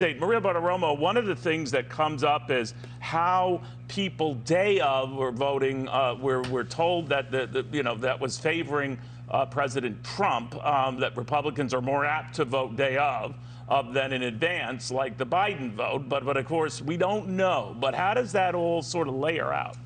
Maria Bartiromo, one of the things that comes up is how people day of were voting. We're told that that was favoring President Trump. That Republicans are more apt to vote day of than in advance, like the Biden vote. But of course we don't know. But how does that all sort of layer out?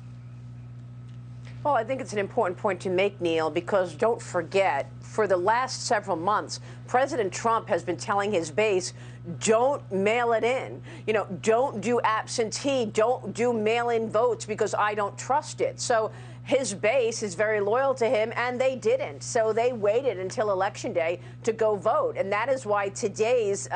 Well, I think it's an important point to make, Neil, because don't forget, for the last several months, President Trump has been telling his base, don't mail it in. You know, don't do absentee, don't do mail-in votes because I don't trust it. So his base is very loyal to him, and they didn't. So they waited until Election Day to go vote. And that is why today's,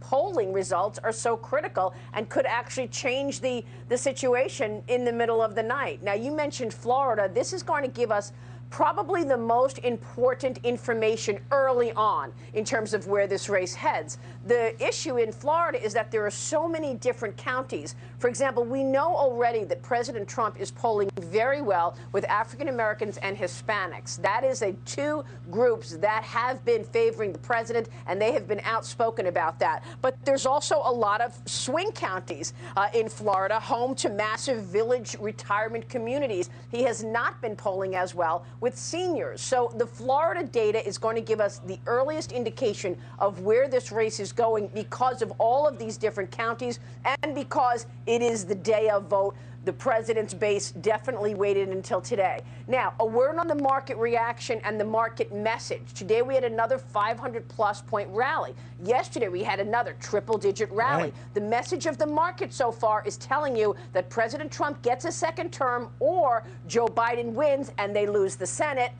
polling results are so critical and could actually change the situation in the middle of the night. Now, you mentioned Florida. This is going to give us probably the most important information early on in terms of where this race heads. The issue in Florida is that there are so many different counties. For example, we know already that President Trump is polling very well with African Americans and Hispanics. That is a two groups that have been favoring the president, and they have been outspoken about that. But there's also a lot of swing counties in Florida, home to massive village retirement communities. He has not been polling as well with seniors. So the Florida data is going to give us the earliest indication of where this race is going because of all of these different counties and because it is the day of vote. The president's base definitely waited until today. Now, a word on the market reaction and the market message. Today we had another 500-plus point rally. Yesterday we had another triple-digit rally. Right. The message of the market so far is telling you that President Trump gets a second term or Joe Biden wins and they lose the Senate.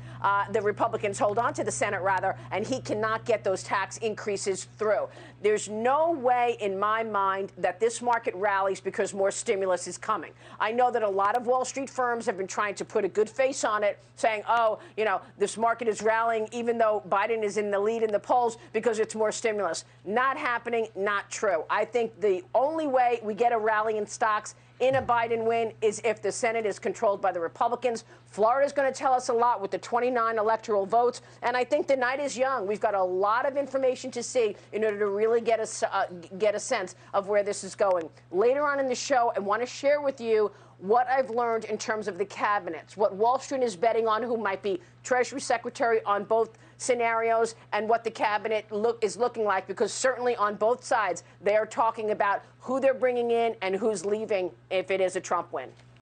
The Republicans hold on to the Senate, rather, and he cannot get those tax increases through. There's no way in my mind that this market rallies because more stimulus is coming. I know that a lot of Wall Street firms have been trying to put a good face on it, saying, oh, you know, this market is rallying even though Biden is in the lead in the polls because it's more stimulus. Not happening, not true. I think the only way we get a rally in stocks in a Biden win is if the Senate is controlled by the Republicans. Florida is going to tell us a lot with the 29 electoral votes, and I think the night is young. We've got a lot of information to see in order to really get a sense of where this is going. Later on in the show, I want to share with you what I've learned in terms of the cabinets, what Wall Street is betting on, who might be Treasury Secretary on both scenarios, and what the cabinet is looking like, because certainly on both sides, they are talking about who they're bringing in and who's leaving if it is a Trump win.